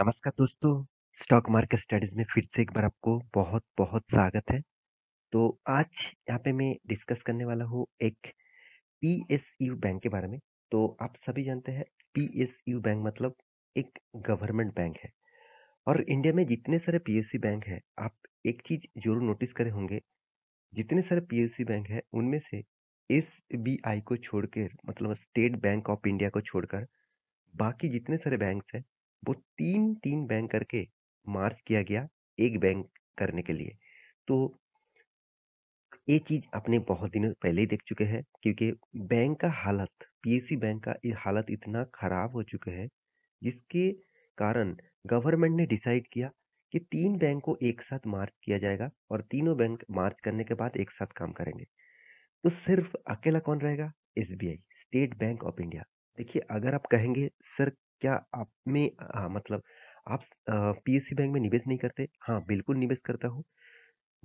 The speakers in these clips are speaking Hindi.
नमस्कार दोस्तों, स्टॉक मार्केट स्टडीज में फिर से एक बार आपको बहुत बहुत स्वागत है। तो आज यहाँ पे मैं डिस्कस करने वाला हूँ एक PSU बैंक के बारे में। तो आप सभी जानते हैं PSU बैंक मतलब एक गवर्नमेंट बैंक है, और इंडिया में जितने सारे PSU बैंक हैं, आप एक चीज़ जरूर नोटिस करे होंगे, जितने सारे PSU बैंक हैं उनमें से SBI को छोड़कर मतलब स्टेट बैंक ऑफ इंडिया को छोड़कर बाकी जितने सारे बैंक हैं वो तीन तीन बैंक करके मार्च किया गया एक बैंक करने के लिए। तो ये चीज़ अपने बहुत दिनों पहले ही देख चुके हैं, क्योंकि बैंक का हालत, PSU बैंक का ये हालत इतना ख़राब हो चुका है जिसके कारण गवर्नमेंट ने डिसाइड किया कि तीन बैंक को एक साथ मार्च किया जाएगा और तीनों बैंक मार्च करने के बाद एक साथ काम करेंगे। तो सिर्फ अकेला कौन रहेगा? SBI, state bank of India. देखिए, अगर आप कहेंगे सर क्या आप में मतलब आप PSU बैंक में निवेश नहीं करते? हाँ, बिल्कुल निवेश करता हूँ।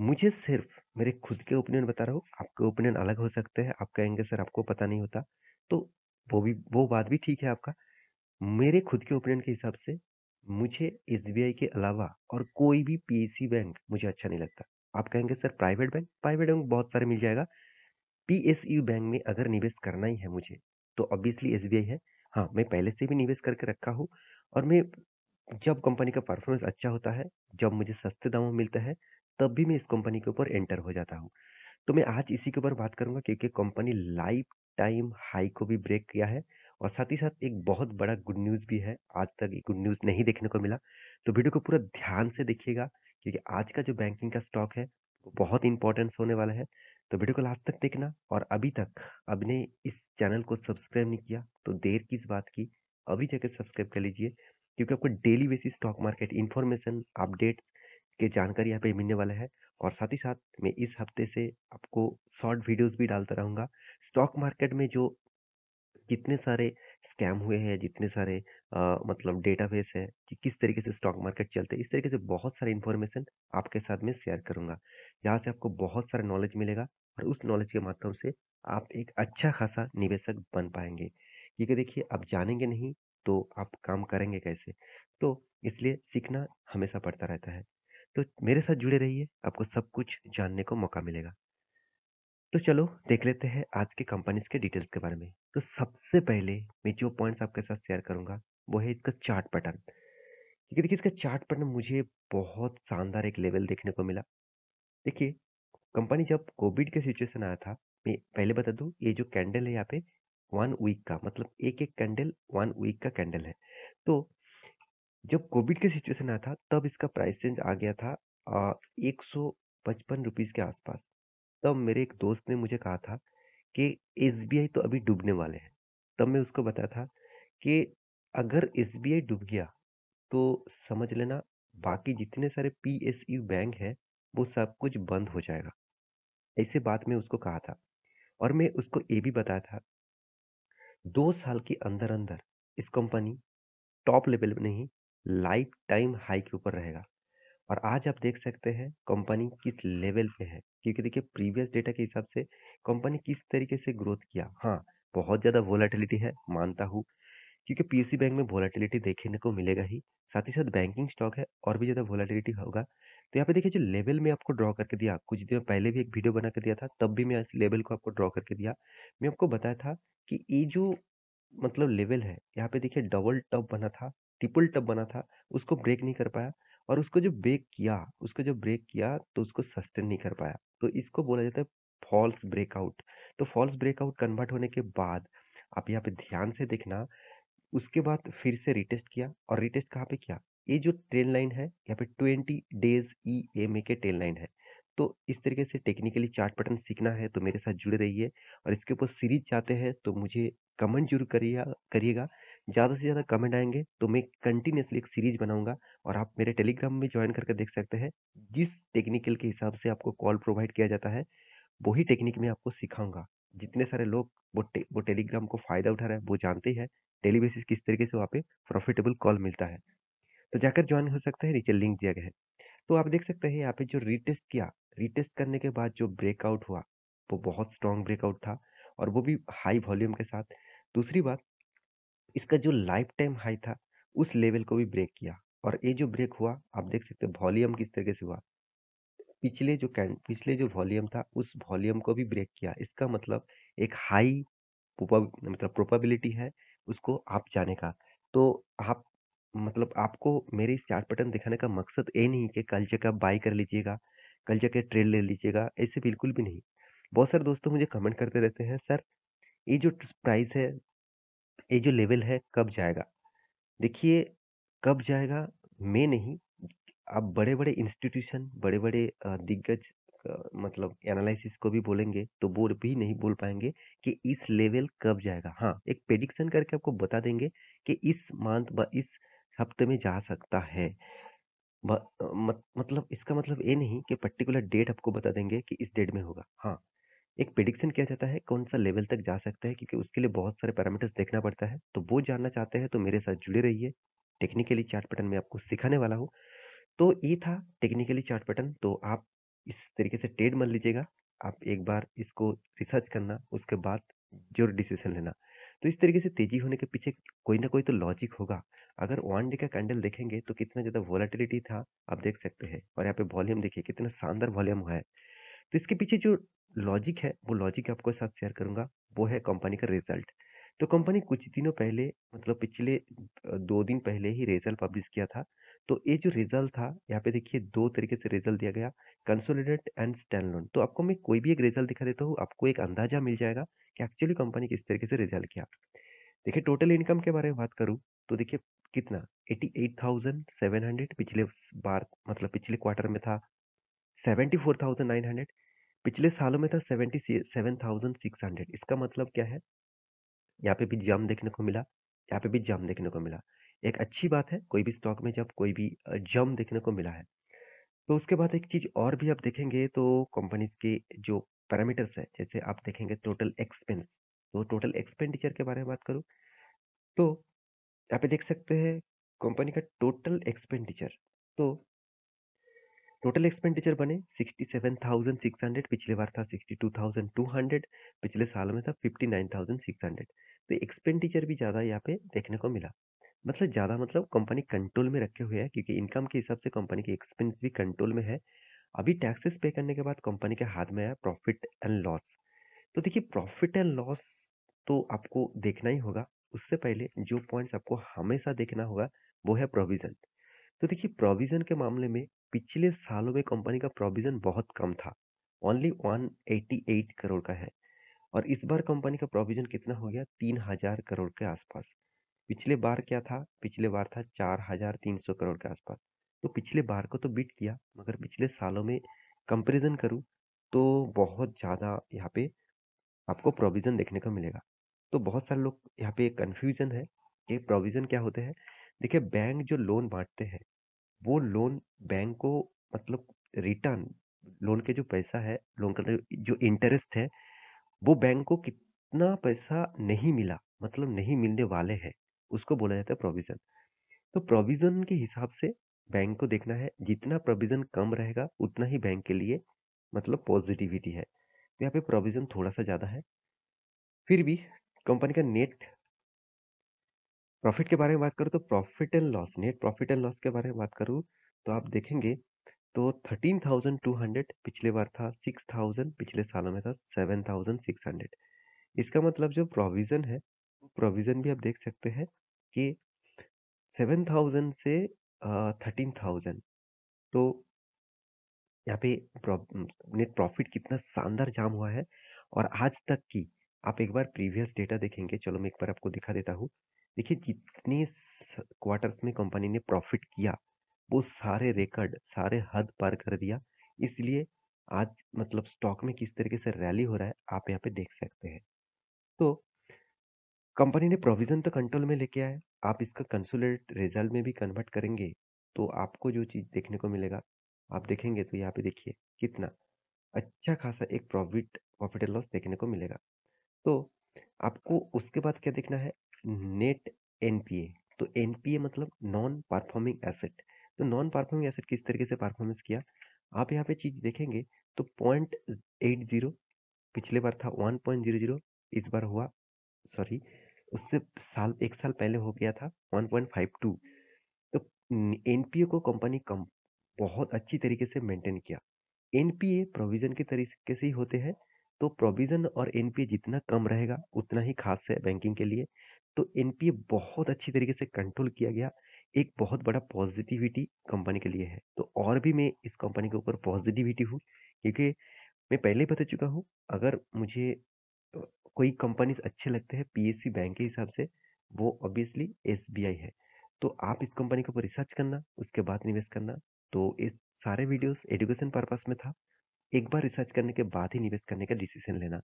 मुझे सिर्फ मेरे खुद के ओपिनियन बता रहा हूँ, आपके ओपिनियन अलग हो सकते हैं। आप कहेंगे सर आपको पता नहीं होता, तो वो बात भी ठीक है आपका। मेरे खुद के ओपिनियन के हिसाब से मुझे SBI के अलावा और कोई भी PSU बैंक मुझे अच्छा नहीं लगता। आप कहेंगे सर प्राइवेट बैंक बहुत सारे मिल जाएगा, PSU बैंक में अगर निवेश करना ही है मुझे तो ऑब्वियसली SBI है। हाँ, मैं पहले से भी निवेश करके रखा हूँ, और मैं जब कंपनी का परफॉर्मेंस अच्छा होता है, जब मुझे सस्ते दामों में मिलता है, तब भी मैं इस कंपनी के ऊपर एंटर हो जाता हूँ। तो मैं आज इसी के ऊपर बात करूँगा, क्योंकि कंपनी लाइफ टाइम हाई को भी ब्रेक किया है, और साथ ही साथ एक बहुत बड़ा गुड न्यूज़ भी है। आज तक ये गुड न्यूज़ नहीं देखने को मिला, तो वीडियो को पूरा ध्यान से देखिएगा, क्योंकि आज का जो बैंकिंग का स्टॉक है वो बहुत इंपॉर्टेंस होने वाला है। तो वीडियो को लास्ट तक देखना, और अभी तक आपने इस चैनल को सब्सक्राइब नहीं किया तो देर किस बात की, अभी जाकर सब्सक्राइब कर लीजिए, क्योंकि आपको daily basis stock market information updates के जानकारी यहाँ पे मिलने वाला है। और साथ ही साथ मैं इस हफ्ते से आपको शॉर्ट वीडियोस भी डालता रहूँगा। स्टॉक मार्केट में जो जितने सारे स्कैम हुए हैं, जितने सारे मतलब डेटाबेस है कि किस तरीके से स्टॉक मार्केट चलते हैं, इस तरीके से बहुत सारे इन्फॉर्मेशन आपके साथ में शेयर करूँगा। यहाँ से आपको बहुत सारा नॉलेज मिलेगा, और उस नॉलेज के माध्यम से आप एक अच्छा खासा निवेशक बन पाएंगे, क्योंकि देखिए आप जानेंगे नहीं तो आप काम करेंगे कैसे। तो इसलिए सीखना हमेशा पड़ता रहता है। तो मेरे साथ जुड़े रहिए, आपको सब कुछ जानने को मौका मिलेगा। तो चलो देख लेते हैं आज के कंपनीज के डिटेल्स के बारे में। तो सबसे पहले मैं जो पॉइंट्स आपके साथ शेयर करूंगा वो है इसका चार्ट पैटर्न, क्योंकि देखिए इसका चार्ट पैटर्न मुझे बहुत शानदार एक लेवल देखने को मिला। देखिए, कंपनी जब कोविड के सिचुएशन आया था, मैं पहले बता दूं ये जो कैंडल है यहाँ पे 1 वीक का, मतलब एक एक कैंडल 1 वीक का कैंडल है। तो जब कोविड के सिचुएशन आया था तब इसका प्राइस रेंज आ गया था 155 रुपीज़ के आसपास। तब मेरे एक दोस्त ने मुझे कहा था कि SBI तो अभी डूबने वाले हैं। तब मैं उसको बताया था कि अगर SBI डूब गया तो समझ लेना बाकी जितने सारे PSU बैंक हैं वो सब कुछ बंद हो जाएगा, ऐसे बात मैं उसको कहा था। और मैं उसको ये भी बताया था 2 साल के अंदर अंदर इस कंपनी टॉप लेवल में नहीं लाइफ टाइम हाई के ऊपर रहेगा, और आज आप देख सकते हैं कंपनी किस लेवल पे है। क्योंकि देखिए प्रीवियस डेटा के हिसाब से कंपनी किस तरीके से ग्रोथ किया। हाँ, बहुत ज़्यादा वोलेटिलिटी है, मानता हूँ, क्योंकि PSU बैंक में वोलेटिलिटी देखने को मिलेगा ही, साथ ही साथ बैंकिंग स्टॉक है और भी ज़्यादा वोलेटिलिटी होगा। तो यहाँ पे देखिए जो लेवल में आपको ड्रॉ करके दिया, कुछ दिन पहले भी एक वीडियो बना के दिया था, तब भी मैं इस लेवल को आपको ड्रॉ करके दिया। मैं आपको बताया था कि ये जो मतलब लेवल है यहाँ पे देखिए डबल टॉप बना था, ट्रिपल टॉप बना था, उसको ब्रेक नहीं कर पाया, और उसको जो ब्रेक किया तो उसको सस्टेन नहीं कर पाया। तो इसको बोला जाता है फॉल्स ब्रेकआउट। तो फॉल्स ब्रेकआउट कन्वर्ट होने के बाद आप यहाँ पे ध्यान से देखना, उसके बाद फिर से रिटेस्ट किया, और रिटेस्ट कहाँ पे किया? ये जो ट्रेन लाइन है यहाँ पे 20 डेज EMA के ट्रेन लाइन है। तो इस तरीके से टेक्निकली चार्ट पैटर्न सीखना है तो मेरे साथ जुड़े रहिए, और इसके ऊपर सीरीज चाहते हैं तो मुझे कमेंट जरूर करिएगा। ज़्यादा से ज़्यादा कमेंट आएंगे तो मैं कंटिन्यूसली एक सीरीज बनाऊंगा, और आप मेरे टेलीग्राम में ज्वाइन करके देख सकते हैं। जिस टेक्निकल के हिसाब से आपको कॉल प्रोवाइड किया जाता है वही टेक्निक मैं आपको सिखाऊंगा। जितने सारे लोग वो टेलीग्राम को फ़ायदा उठा रहा है वो जानते हैं डेली बेसिस किस तरीके से वहाँ पे प्रॉफिटेबल कॉल मिलता है। तो जाकर ज्वाइन हो सकता है, नीचे लिंक दिया गया है। तो आप देख सकते हैं यहाँ पे जो रिटेस्ट किया, रिटेस्ट करने के बाद जो ब्रेकआउट हुआ वो बहुत स्ट्रॉन्ग ब्रेकआउट था, और वो भी हाई वॉल्यूम के साथ। दूसरी बात, इसका जो लाइफ टाइम हाई था उस लेवल को भी ब्रेक किया, और ये जो ब्रेक हुआ आप देख सकते हैं वॉल्यूम किस तरीके से हुआ, पिछले जो वॉल्यूम था उस वॉल्यूम को भी ब्रेक किया। इसका मतलब एक हाई मतलब प्रोबेबिलिटी है उसको आप जाने का। तो आप मतलब आपको मेरे इस चार्ट पैटर्न दिखाने का मकसद ये नहीं कि कल जगह बाई कर लीजिएगा, कल जगह ट्रेड ले लीजिएगा, ऐसे बिल्कुल भी नहीं। बहुत सारे दोस्तों मुझे कमेंट करते रहते हैं, सर ये जो प्राइस है, ये जो लेवल है कब जाएगा? देखिए कब जाएगा मैं नहीं, आप बड़े बड़े इंस्टीट्यूशन, बड़े बड़े दिग्गज मतलब एनालिसिस को भी बोलेंगे तो वो भी नहीं बोल पाएंगे कि इस लेवल कब जाएगा। हाँ, एक प्रेडिक्शन करके आपको बता देंगे कि इस मंथ व इस हफ्ते में जा सकता है। मतलब इसका मतलब ये नहीं कि पर्टिकुलर डेट आपको बता देंगे कि इस डेट में होगा। हाँ, एक प्रेडिक्शन किया जाता है कौन सा लेवल तक जा सकता है, क्योंकि उसके लिए बहुत सारे पैरामीटर्स देखना पड़ता है। तो वो जानना चाहते हैं तो मेरे साथ जुड़े रहिए, टेक्निकली चार्ट पैटर्न में आपको सिखाने वाला हूँ। तो ये था टेक्निकली चार्ट पैटर्न। तो आप इस तरीके से ट्रेड मत लीजिएगा, आप एक बार इसको रिसर्च करना, उसके बाद जो डिसीजन लेना। तो इस तरीके से तेजी होने के पीछे कोई ना कोई तो लॉजिक होगा। अगर 1 डे का कैंडल देखेंगे तो कितना ज़्यादा वॉलेटिलिटी था आप देख सकते हैं, और यहाँ पे वॉल्यूम देखिए कितना शानदार वॉल्यूम हुआ है। तो इसके पीछे जो लॉजिक है वो लॉजिक आपको साथ शेयर करूँगा, वो है कंपनी का रिजल्ट। तो कंपनी कुछ दिनों पहले मतलब पिछले 2 दिन पहले ही रिजल्ट पब्लिश किया था। तो ये जो रिजल्ट था यहाँ पे देखिए 2 तरीके से रिजल्ट दिया गया, कंसोलिडेट एंड स्टैंडलोन। तो आपको मैं कोई भी एक रिजल्ट दिखा देता हूँ, आपको एक अंदाजा मिल जाएगा कि एक्चुअली कंपनी किस तरीके से रिजल्ट किया। देखिए टोटल इनकम के बारे में बात करूँ तो देखिए कितना 88,700 पिछले बार मतलब पिछले क्वार्टर में था, 74,900 पिछले सालों में था, 77,600। इसका मतलब क्या है, यहाँ पे भी जंप देखने को मिला, यहाँ पे भी जंप देखने को मिला। एक अच्छी बात है कोई भी स्टॉक में जब कोई भी जंप देखने को मिला है। तो उसके बाद एक चीज़ और भी आप देखेंगे तो कंपनीज के जो पैरामीटर्स है, जैसे आप देखेंगे टोटल एक्सपेंस। तो टोटल एक्सपेंडिचर के बारे में बात करूँ तो यहाँ पे देख सकते हैं कंपनी का टोटल एक्सपेंडिचर। तो टोटल एक्सपेंडिचर बने 67,600, पिछले बार था 62,200, पिछले साल में था 59,600। तो एक्सपेंडिचर भी ज़्यादा यहाँ पे देखने को मिला, मतलब ज़्यादा मतलब कंपनी कंट्रोल में रखे हुए है, क्योंकि इनकम के हिसाब से कंपनी के एक्सपेंस भी कंट्रोल में है। अभी टैक्सेस पे करने के बाद कंपनी के हाथ में आया प्रॉफिट एंड लॉस। तो देखिए प्रॉफिट एंड लॉस तो आपको देखना ही होगा, उससे पहले जो पॉइंट्स आपको हमेशा देखना होगा वो है प्रोविज़न। तो देखिए प्रोविज़न के मामले में पिछले सालों में कंपनी का प्रोविज़न बहुत कम था, ओनली 188 करोड़ का है, और इस बार कंपनी का प्रोविज़न कितना हो गया 3,000 करोड़ के आसपास। पिछले बार क्या था, पिछले बार था 4,300 करोड़ के आसपास। तो पिछले बार को तो बीट किया, मगर पिछले सालों में कंपेरिजन करूँ तो बहुत ज़्यादा यहाँ पे आपको प्रोविज़न देखने को मिलेगा। तो बहुत सारे लोग यहाँ पे कन्फ्यूज़न है कि प्रोविज़न क्या होते हैं। देखिए बैंक जो लोन बांटते हैं वो लोन बैंक को मतलब रिटर्न, लोन के जो पैसा है, लोन का जो इंटरेस्ट है, वो बैंक को कितना पैसा नहीं मिला मतलब नहीं मिलने वाले हैं उसको बोला जाता है प्रोविज़न। तो प्रोविज़न के हिसाब से बैंक को देखना है, जितना प्रोविज़न कम रहेगा उतना ही बैंक के लिए मतलब पॉजिटिविटी है। तो यहाँ पे प्रोविज़न थोड़ा सा ज़्यादा है। फिर भी कंपनी का नेट प्रॉफिट के बारे में बात करूँ तो profit and loss, net profit and loss के बारे में बात करूँ तो आप देखेंगे तो 13,200 पिछले बार था, 6,000 पिछले सालों में था, 7,600। इसका मतलब जो प्रोविज़न है, प्रोविज़न भी आप देख सकते हैं कि 7,000 से 13,000। तो यहाँ पे नेट प्रॉफिट कितना शानदार जाम हुआ है। और आज तक की आप एक बार प्रीवियस डेटा देखेंगे, चलो मैं एक बार आपको दिखा देता हूँ। देखिए जितने क्वार्टर्स में कंपनी ने प्रॉफिट किया वो सारे रिकॉर्ड, सारे हद पार कर दिया। इसलिए आज मतलब स्टॉक में किस तरीके से रैली हो रहा है आप यहाँ पे देख सकते हैं। तो कंपनी ने प्रोविज़न तो कंट्रोल में लेके आए, आप इसका कंसोलिडेटेड रिजल्ट में भी कन्वर्ट करेंगे तो आपको जो चीज़ देखने को मिलेगा आप देखेंगे तो यहाँ पे देखिए कितना अच्छा खासा एक प्रॉफिट एंड लॉस देखने को मिलेगा। तो आपको उसके बाद क्या देखना है, नेट एनपीए। तो एनपीए मतलब नॉन परफॉर्मिंग एसेट। तो नॉन परफॉर्मिंग एसेट किस तरीके से परफॉर्मेंस किया आप यहाँ पे चीज़ देखेंगे तो 0.80, पिछले बार था 1.00, इस बार हुआ सॉरी उससे साल एक साल पहले हो गया था 1.52। तो एनपीए को कंपनी कम बहुत अच्छी तरीके से मेंटेन किया। एनपीए प्रोविजन के तरीके से ही होते हैं, तो प्रोविजन और एनपीए जितना कम रहेगा उतना ही खास है बैंकिंग के लिए। तो एनपीए बहुत अच्छी तरीके से कंट्रोल किया गया, एक बहुत बड़ा पॉजिटिविटी कंपनी के लिए है। तो और भी मैं इस कंपनी के ऊपर पॉजिटिविटी हूँ, क्योंकि मैं पहले ही बता चुका हूँ, अगर मुझे कोई कंपनीज अच्छे लगते हैं पीएसयू बैंक के हिसाब से, वो ऑब्वियसली एसबीआई है। तो आप इस कंपनी के ऊपर रिसर्च करना, उसके बाद निवेश करना। तो इस सारे वीडियोस एजुकेशन पर्पस में था, एक बार रिसर्च करने के बाद ही निवेश करने का डिसीजन लेना।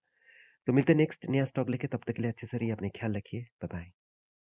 तो मिलते हैं नेक्स्ट नया स्टॉक लेके, तब तक के लिए अच्छे से रहिए, अपने ख्याल रखिए, बाय बाय।